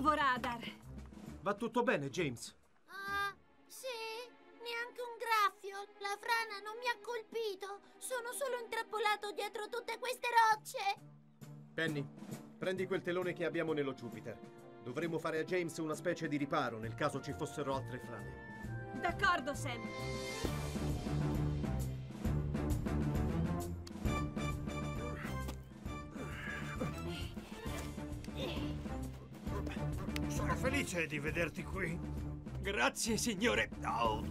Bravo, Radar! Va tutto bene, James? Ah, sì? Neanche un graffio! La frana non mi ha colpito! Sono solo intrappolato dietro tutte queste rocce! Penny, prendi quel telone che abbiamo nello Jupiter. Dovremmo fare a James una specie di riparo nel caso ci fossero altre frane. D'accordo, Sam! Sono felice di vederti qui. Grazie, signore. Oh.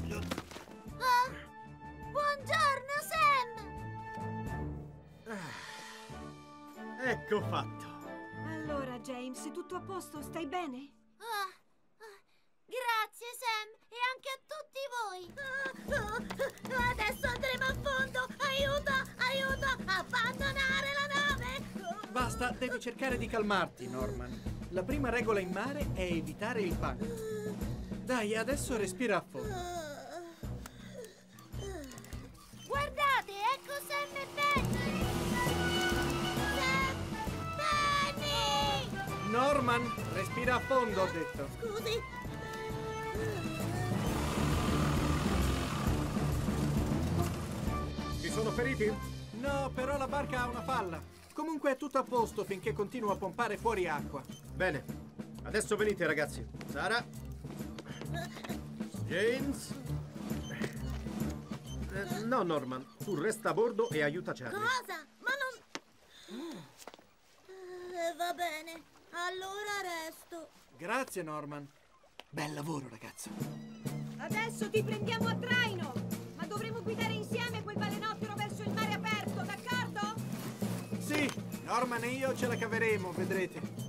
Ah, buongiorno, Sam! Ah, ecco fatto. Allora, James, tutto a posto? Stai bene? Grazie, Sam, e anche a tutti voi. Adesso andremo a fondo. Aiuto, aiuto, abbandonare la nave. Basta, devi cercare di calmarti, Norman. La prima regola in mare è evitare il panico. Dai, adesso respira a fondo. Guardate, ecco Sam e Penny! Sam! Penny! Norman, respira a fondo, ho detto. Scusi. Ci sono feriti? No, però la barca ha una falla. Comunque è tutto a posto finché continua a pompare fuori acqua. Bene, adesso venite ragazzi. Sarah, James, no Norman, tu resta a bordo e aiuta Charlie. Cosa? Ma non... va bene, allora resto. Grazie Norman, bel lavoro ragazzo. Adesso ti prendiamo a traino, ma dovremo guidare insieme quel balenottero verso il mare aperto, d'accordo? Sì, Norman e io ce la caveremo, vedrete.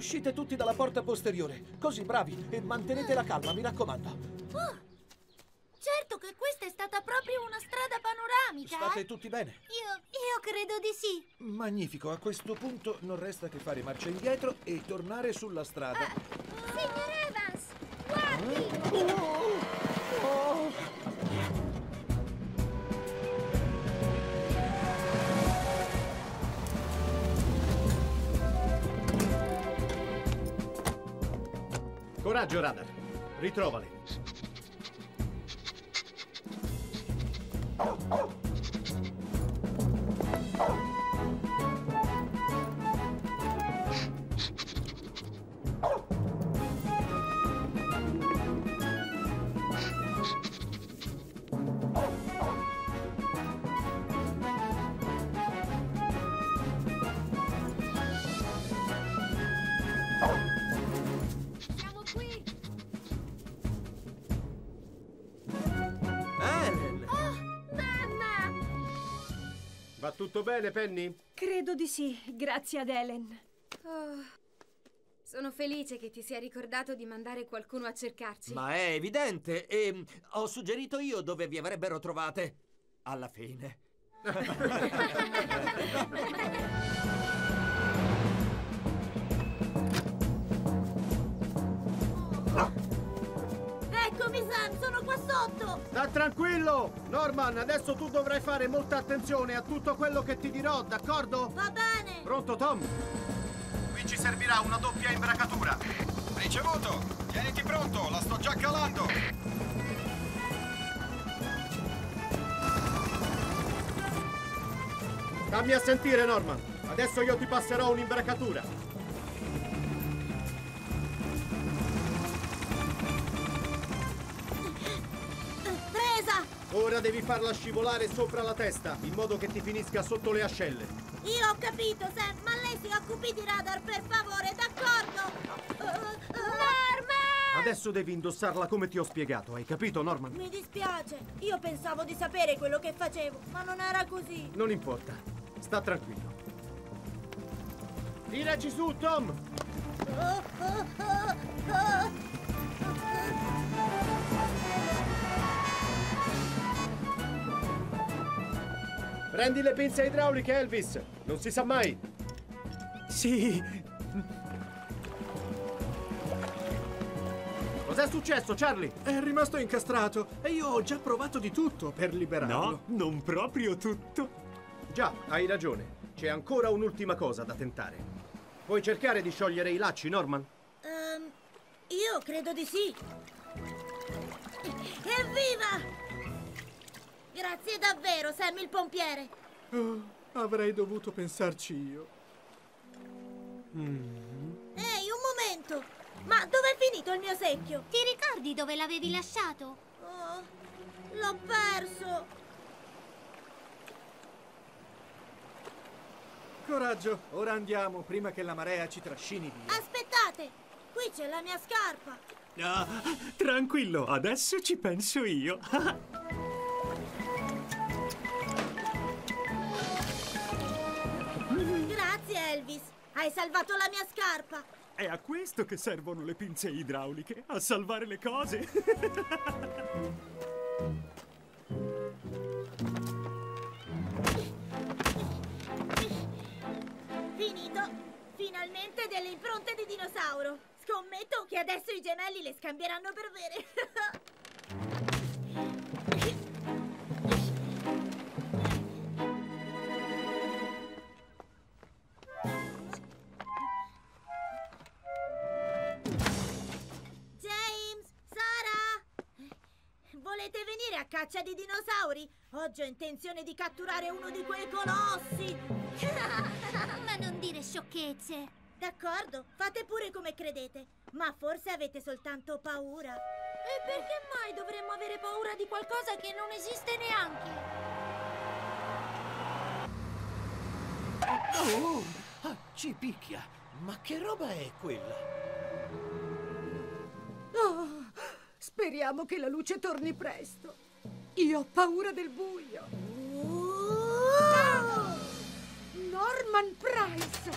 Uscite tutti dalla porta posteriore, così bravi, e mantenete la calma, mi raccomando. Oh, certo che questa è stata proprio una strada panoramica. State tutti bene? Io credo di sì. Magnifico, a questo punto non resta che fare marcia indietro e tornare sulla strada. Signor Evans, guardi! Coraggio, Radar. Ritrovali. Tutto bene, Penny? Credo di sì, grazie ad Ellen. Oh, sono felice che ti sia ricordato di mandare qualcuno a cercarci. Ma è evidente, e ho suggerito io dove vi avrebbero trovate. Alla fine. Eccomi Sam, sono qua sotto! Sta tranquillo! Norman, adesso tu dovrai fare molta attenzione a tutto quello che ti dirò, d'accordo? Va bene! Pronto Tom? Qui ci servirà una doppia imbracatura. Ricevuto! Tieniti pronto, la sto già calando! Stammi a sentire, Norman. Adesso io ti passerò un'imbracatura. Presa! Ora devi farla scivolare sopra la testa, in modo che ti finisca sotto le ascelle. Io ho capito, Sam, ma lei si occupi di Radar, per favore, d'accordo? Norman! Adesso devi indossarla come ti ho spiegato, hai capito, Norman? Mi dispiace, io pensavo di sapere quello che facevo, ma non era così. Non importa. Sta tranquillo. Tiraci su, Tom! Prendi le pinze idrauliche, Elvis! Non si sa mai! Sì! Cos'è successo, Charlie? È rimasto incastrato e io ho già provato di tutto per liberarlo. No, non proprio tutto. Già, hai ragione. C'è ancora un'ultima cosa da tentare. Puoi cercare di sciogliere i lacci, Norman? Io credo di sì. Evviva! Grazie davvero, Sam il pompiere. Oh, avrei dovuto pensarci io. Ehi, un momento! Ma dove è finito il mio secchio? Ti ricordi dove l'avevi lasciato? Oh, l'ho perso. Coraggio, ora andiamo, prima che la marea ci trascini via. Aspettate, qui c'è la mia scarpa. Ah, tranquillo, adesso ci penso io. Grazie, Elvis. Hai salvato la mia scarpa. È a questo che servono le pinze idrauliche, a salvare le cose. Finito! Finalmente delle impronte di dinosauro! Scommetto che adesso i gemelli le scambieranno per vere! James! Sarah! Volete venire a caccia di dinosauri? Oggi ho intenzione di catturare uno di quei colossi! Ma non dire sciocchezze. D'accordo, fate pure come credete. Ma forse avete soltanto paura. E perché mai dovremmo avere paura di qualcosa che non esiste neanche? Oh, ah, ci picchia. Ma che roba è quella? Oh, speriamo che la luce torni presto. Io ho paura del buio. Norman Price!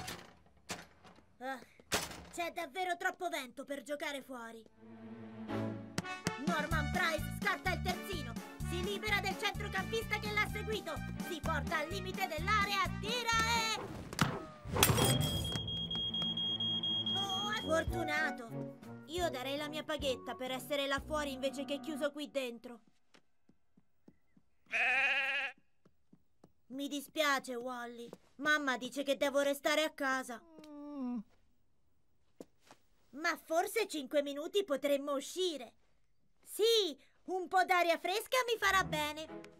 Ah, c'è davvero troppo vento per giocare fuori. Norman Price scarta il terzino, si libera del centrocampista che l'ha seguito, si porta al limite dell'area, tira e... Oh, fortunato! Io darei la mia paghetta per essere là fuori invece che chiuso qui dentro. Mi dispiace, Wally. Mamma dice che devo restare a casa. Ma forse 5 minuti potremmo uscire. Sì, un po' d'aria fresca mi farà bene.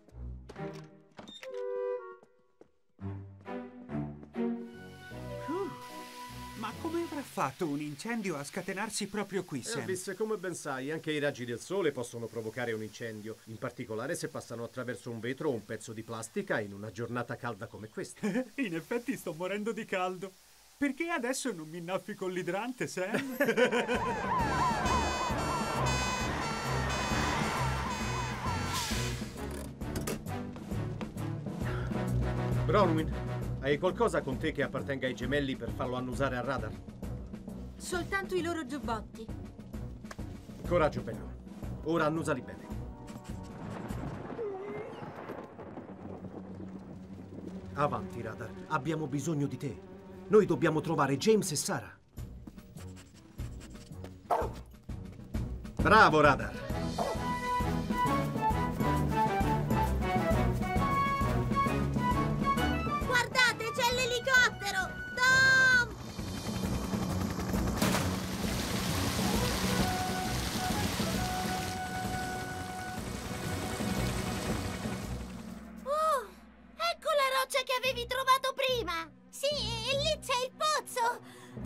Ma come avrà fatto un incendio a scatenarsi proprio qui, Sam? Elvis, come ben sai, anche i raggi del sole possono provocare un incendio, in particolare se passano attraverso un vetro o un pezzo di plastica in una giornata calda come questa. In effetti sto morendo di caldo. Perché adesso non mi innaffi con l'idrante, Sam? Bronwyn, hai qualcosa con te che appartenga ai gemelli per farlo annusare al radar? Soltanto i loro giubbotti. Coraggio, bello. Ora annusali bene. Avanti, radar. Abbiamo bisogno di te. Noi dobbiamo trovare James e Sarah. Bravo, radar. Che avevi l'avevi trovato prima! Sì, lì c'è il pozzo!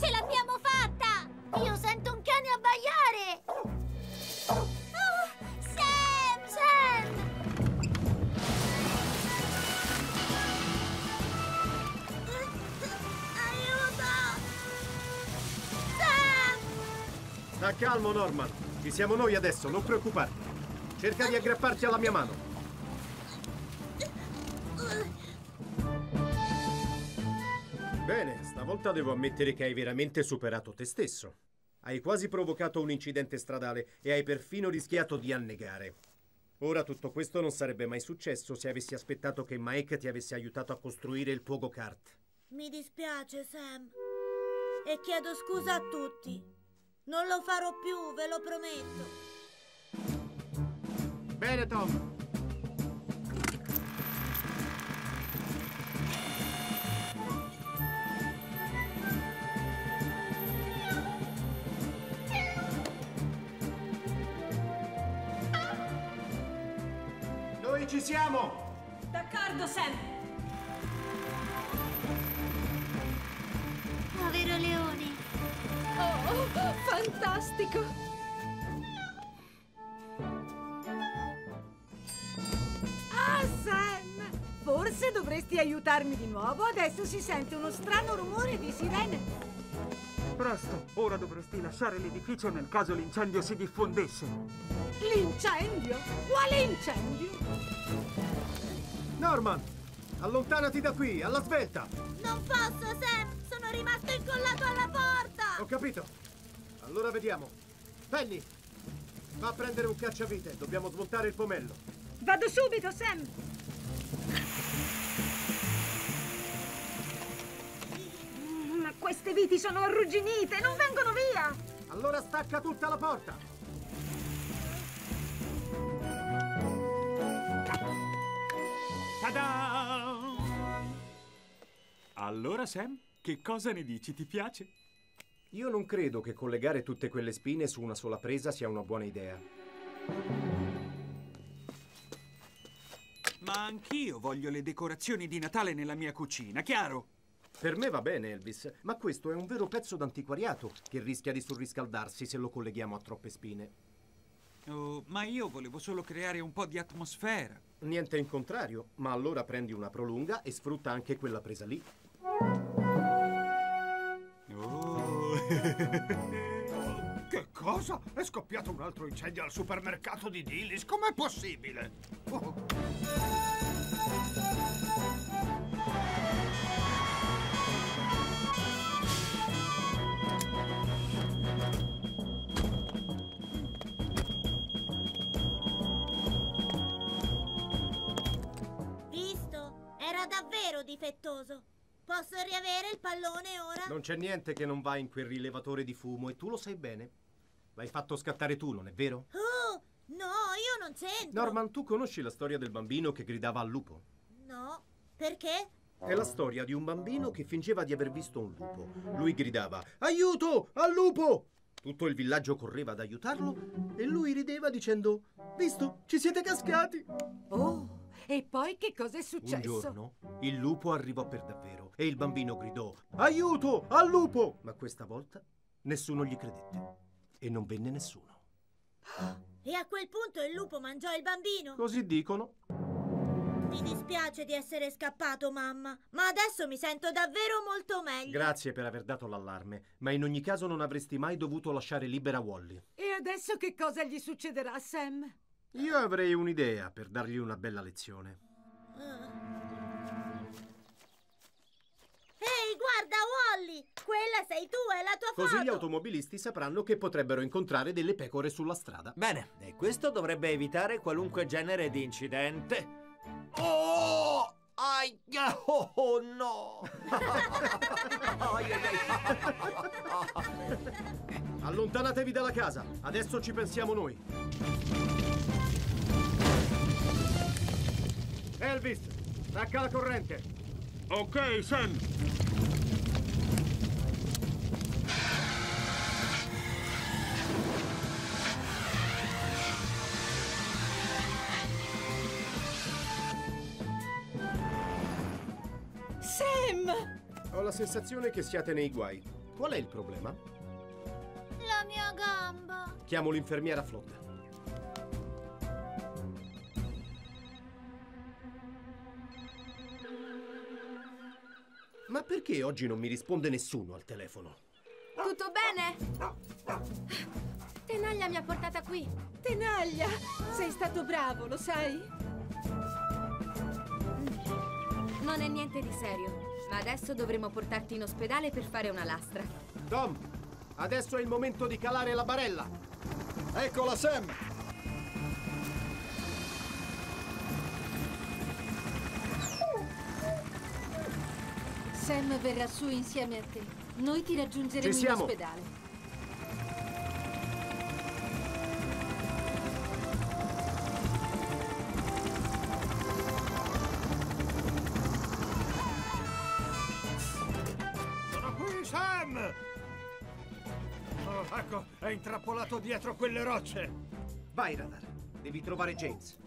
Ce l'abbiamo fatta! Io sento un cane abbaiare! Oh, Sam! Aiuto! Sam! Sta calmo, Norman! Ci siamo noi adesso, non preoccuparti! Cerca di aggrapparti alla mia mano! Bene, stavolta devo ammettere che hai veramente superato te stesso. Hai quasi provocato un incidente stradale e hai perfino rischiato di annegare. Ora tutto questo non sarebbe mai successo se avessi aspettato che Mike ti avesse aiutato a costruire il tuo go-kart. Mi dispiace, Sam. E chiedo scusa a tutti. Non lo farò più, ve lo prometto. Bene, Tom. Ci siamo! D'accordo, Sam! Povero leone! Oh, fantastico! Ah, Sam! Forse dovresti aiutarmi di nuovo. Adesso si sente uno strano rumore di sirene. Presto! Ora dovresti lasciare l'edificio nel caso l'incendio si diffondesse. L'incendio? Quale incendio? Norman, allontanati da qui, alla svelta! Non posso, Sam! Sono rimasto incollato alla porta! Ho capito! Allora vediamo. Penny, va a prendere un cacciavite. Dobbiamo smontare il pomello. Vado subito, Sam! Ma queste viti sono arrugginite! Non vengono via! Allora stacca tutta la porta! Allora, Sam, che cosa ne dici? Ti piace? Io non credo che collegare tutte quelle spine su una sola presa sia una buona idea. Ma anch'io voglio le decorazioni di Natale nella mia cucina, chiaro? Per me va bene, Elvis, ma questo è un vero pezzo d'antiquariato che rischia di surriscaldarsi se lo colleghiamo a troppe spine. Oh, ma io volevo solo creare un po' di atmosfera. Niente in contrario, ma allora prendi una prolunga e sfrutta anche quella presa lì. Oh. Che cosa? È scoppiato un altro incendio al supermercato di Dilys? Com'è possibile? Oh. Davvero difettoso. Posso riavere il pallone ora? Non c'è niente che non va in quel rilevatore di fumo e tu lo sai bene. L'hai fatto scattare tu, non è vero? Oh, no, io non c'entro. Norman, tu conosci la storia del bambino che gridava al lupo? No, perché? È la storia di un bambino che fingeva di aver visto un lupo. Lui gridava, aiuto, al lupo! Tutto il villaggio correva ad aiutarlo e lui rideva dicendo, visto, ci siete cascati! Oh! E poi che cosa è successo? Un giorno il lupo arrivò per davvero e il bambino gridò aiuto al lupo! Ma questa volta nessuno gli credette e non venne nessuno. E a quel punto il lupo mangiò il bambino? Così dicono. Mi dispiace di essere scappato, mamma, ma adesso mi sento davvero molto meglio. Grazie per aver dato l'allarme, ma in ogni caso non avresti mai dovuto lasciare libera Wally. E adesso che cosa gli succederà a Sam? Io avrei un'idea per dargli una bella lezione. Ehi, guarda, Wally! Quella sei tu, è la tua foto! Così gli automobilisti sapranno che potrebbero incontrare delle pecore sulla strada. Bene, e questo dovrebbe evitare qualunque genere di incidente. Oh! Aia! Oh no! Allontanatevi dalla casa, adesso ci pensiamo noi. Elvis, stacca la corrente. Ok, Sam. la sensazione che siate nei guai. Qual è il problema? La mia gamba. Chiamo l'infermiera Flotta. Ma perché oggi non mi risponde nessuno al telefono? Tutto bene? Tenaglia mi ha portata qui. Tenaglia, sei stato bravo, lo sai? Non è niente di serio, ma adesso dovremo portarti in ospedale per fare una lastra. Tom, adesso è il momento di calare la barella. Eccola, Sam! Sam verrà su insieme a te. Noi ti raggiungeremo in ospedale. Sono qui, Sam! Oh, Paco è intrappolato dietro quelle rocce. Vai, Radar. Devi trovare James.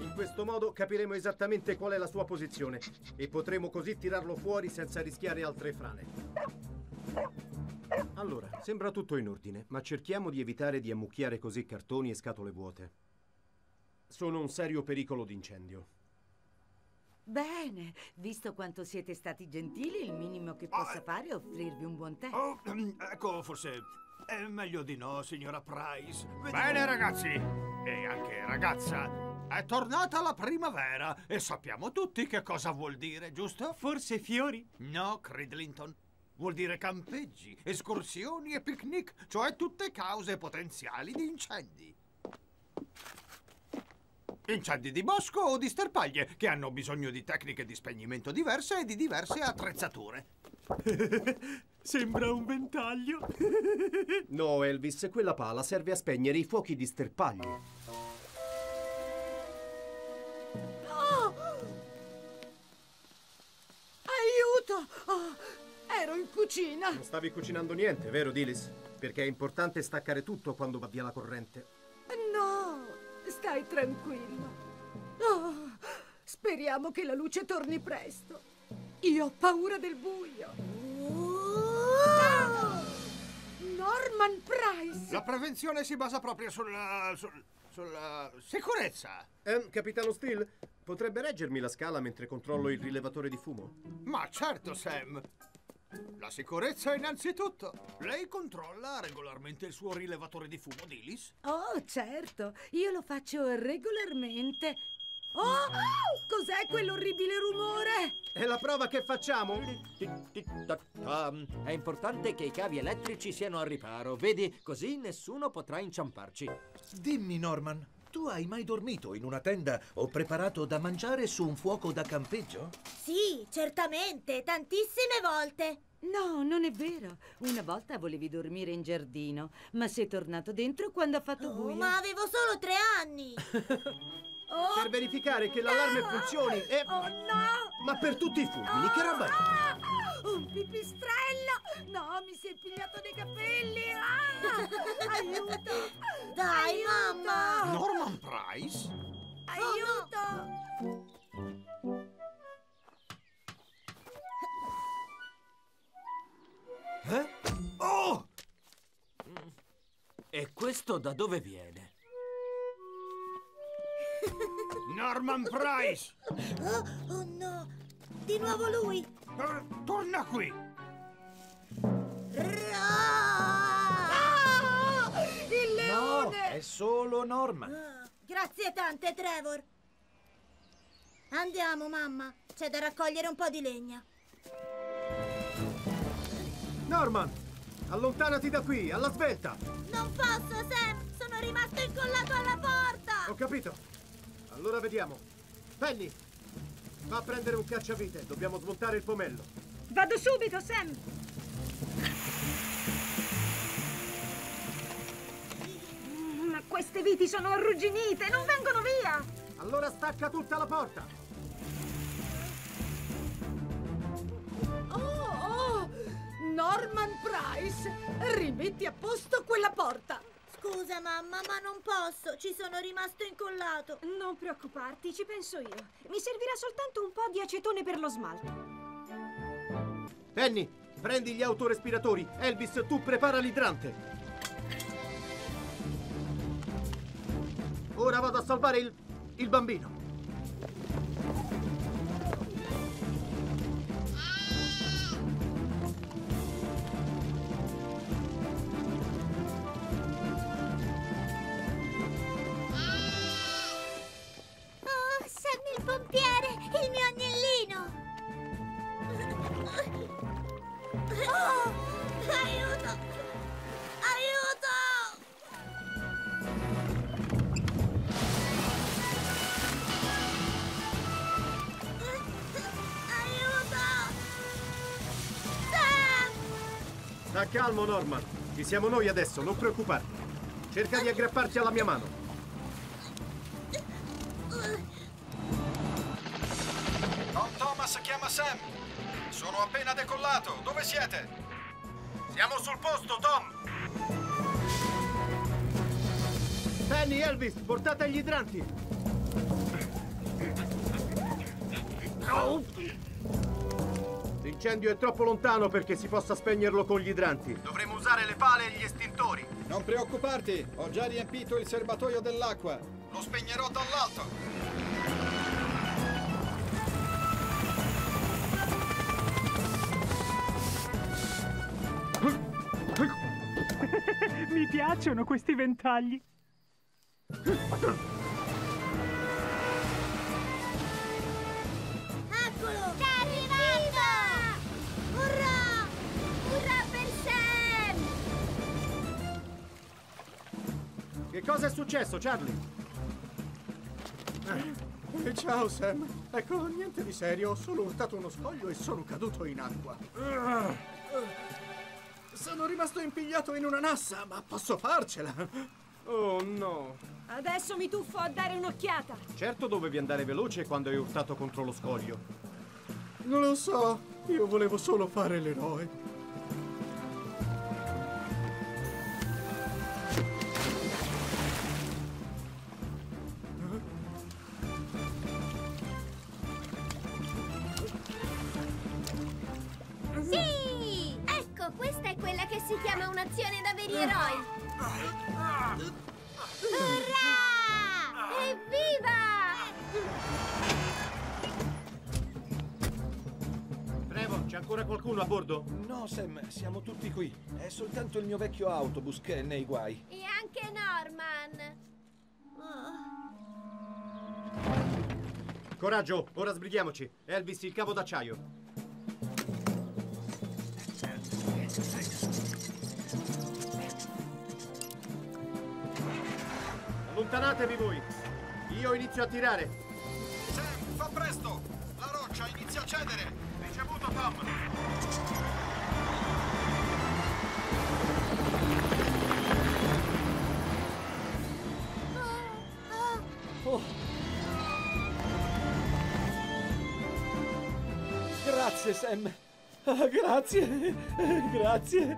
In questo modo capiremo esattamente qual è la sua posizione e potremo così tirarlo fuori senza rischiare altre frane. Allora, sembra tutto in ordine, ma cerchiamo di evitare di ammucchiare così cartoni e scatole vuote. Sono un serio pericolo di incendio. Bene, visto quanto siete stati gentili, il minimo che possa fare è offrirvi un buon tè. Oh, ecco, forse è meglio di no, signora Price. Vediamo. Bene, ragazzi, e anche ragazza. È tornata la primavera e sappiamo tutti che cosa vuol dire, giusto? Forse fiori? No, Cridlington. Vuol dire campeggi, escursioni e picnic, cioè tutte cause potenziali di incendi. Incendi di bosco o di sterpaglie, che hanno bisogno di tecniche di spegnimento diverse e di diverse attrezzature. Sembra un ventaglio. No, Elvis, quella pala serve a spegnere i fuochi di sterpaglie. Oh, ero in cucina. Non stavi cucinando niente, vero, Dilys? Perché è importante staccare tutto quando va via la corrente. No, stai tranquillo. Oh, speriamo che la luce torni presto. Io ho paura del buio. Oh! Norman Price. La prevenzione si basa proprio sulla sicurezza. Capitano Steel, potrebbe reggermi la scala mentre controllo il rilevatore di fumo? Ma certo, Sam. La sicurezza innanzitutto. Lei controlla regolarmente il suo rilevatore di fumo, Dilys? Oh, certo. Io lo faccio regolarmente. Oh! Cos'è quell'orribile rumore? È la prova che facciamo. È importante che i cavi elettrici siano al riparo. Vedi, così nessuno potrà inciamparci. Dimmi, Norman. Tu hai mai dormito in una tenda o preparato da mangiare su un fuoco da campeggio? Sì, certamente, tantissime volte. No, non è vero. Una volta volevi dormire in giardino, ma sei tornato dentro quando ha fatto buio. Ma avevo solo 3 anni. Per verificare che l'allarme funzioni e... Oh no! Ma per tutti i fulmini, che roba è? Un pipistrello! No, mi si è pigliato dei capelli! Ah! Aiuto! Dai, aiuto! Mamma! Norman Price? Aiuto! Oh, no. Oh! E questo da dove viene? Norman Price! Oh no! Di nuovo lui! Torna qui! Il leone! No, è solo Norman! Grazie tante, Trevor! Andiamo, mamma! C'è da raccogliere un po' di legna! Norman! Allontanati da qui, alla svelta! Non posso, Sam! Sono rimasto incollato alla porta! Ho capito! Allora vediamo. Penny, va a prendere un cacciavite. Dobbiamo smontare il pomello. Vado subito, Sam. Ma queste viti sono arrugginite. Non vengono via. Allora stacca tutta la porta. Norman Price, rimetti a posto quella porta. Scusa mamma, ma non posso, ci sono rimasto incollato. Non preoccuparti, ci penso io. Mi servirà soltanto un po' di acetone per lo smalto. Penny, prendi gli autorespiratori. Elvis, tu prepara l'idrante. Ora vado a salvare il bambino. Calmo Norman, ci siamo noi adesso, non preoccuparti. Cerca di aggrapparti alla mia mano. Don Thomas chiama Sam. Sono appena decollato, dove siete? Siamo sul posto, Tom. Penny, Elvis, portate gli idranti. Oh. L'incendio è troppo lontano perché si possa spegnerlo con gli idranti. Dovremo usare le pale e gli estintori. Non preoccuparti, ho già riempito il serbatoio dell'acqua. Lo spegnerò dall'alto. Mi piacciono questi ventagli. Che cosa è successo, Charlie? Ciao, Sam. Ecco, niente di serio. Ho solo urtato uno scoglio e sono caduto in acqua. Sono rimasto impigliato in una nassa, ma posso farcela. Oh, no. Adesso mi tuffo a dare un'occhiata. Certo dovevi andare veloce quando hai urtato contro lo scoglio. Non lo so. Io volevo solo fare l'eroe. Qualcuno a bordo? No, Sam, siamo tutti qui. È soltanto il mio vecchio autobus che è nei guai. E anche Norman. Oh. Coraggio, ora sbrighiamoci. Elvis, il cavo d'acciaio. Allontanatevi voi. Io inizio a tirare. Sam, fa presto. La roccia inizia a cedere. Ricevuto, Tom. Oh. Grazie, Sam. Oh, grazie. Grazie.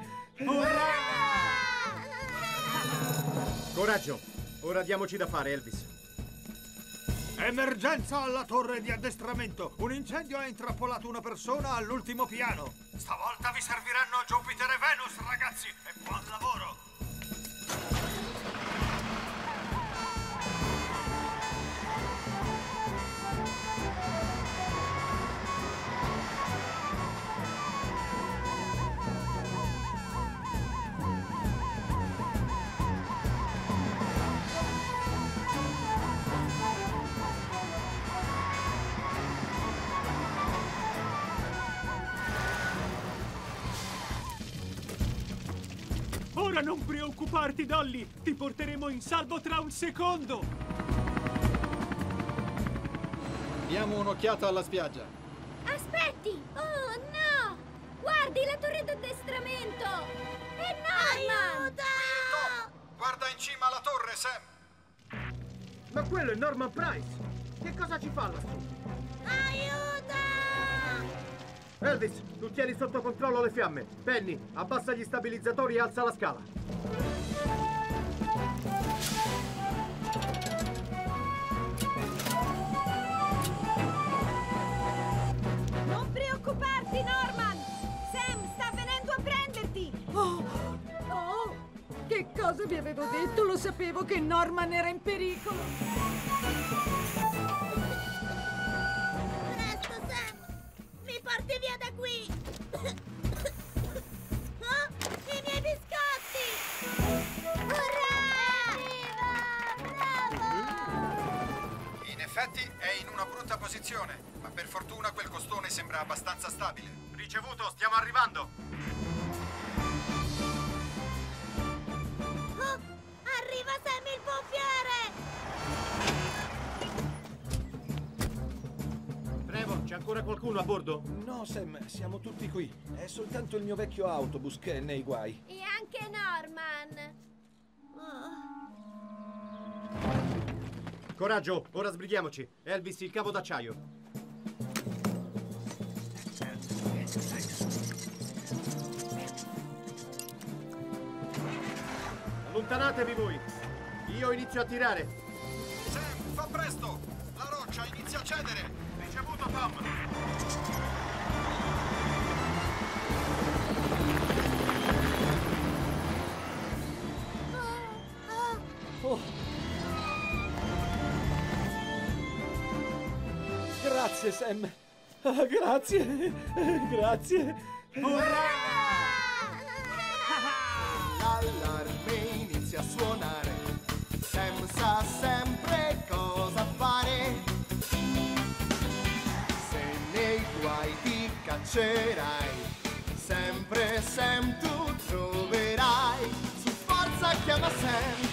Coraggio. Ora diamoci da fare, Elvis. Emergenza alla torre di addestramento. Un incendio ha intrappolato una persona all'ultimo piano. Stavolta vi serviranno Jupiter e Venus, ragazzi. E buon lavoro. Ora non preoccuparti, Dolly! Ti porteremo in salvo tra un secondo! Diamo un'occhiata alla spiaggia. Aspetti! Oh, no! Guardi, la torre d'addestramento! È Norman! Aiuto! Guarda in cima alla torre, Sam! Ma quello è Norman Price! Che cosa ci fa lassù? Aiuto! Elvis, tu tieni sotto controllo le fiamme. Penny, abbassa gli stabilizzatori e alza la scala. Cosa vi avevo detto? Lo sapevo che Norman era in pericolo. Presto, Sam! Mi porti via da qui! Oh, i miei biscotti! Urrà! Viva! Bravo! In effetti è in una brutta posizione, ma per fortuna quel costone sembra abbastanza stabile. Ricevuto, stiamo arrivando! Arriva Sam il Pompiere! Trevor, c'è ancora qualcuno a bordo? No, Sam, siamo tutti qui. È soltanto il mio vecchio autobus che è nei guai. E anche Norman. Oh. Coraggio, ora sbrighiamoci. Elvis, il cavo d'acciaio. Allontanatevi voi! Io inizio a tirare! Sam, fa presto! La roccia inizia a cedere! Ricevuto, Tom! Grazie, Sam! Ah, grazie! Grazie! Urrà! L'allarme inizia a suonare, Sam sa sempre cosa fare. Se nei guai ti caccerai, sempre Sam tu troverai. Su forza chiama Sam.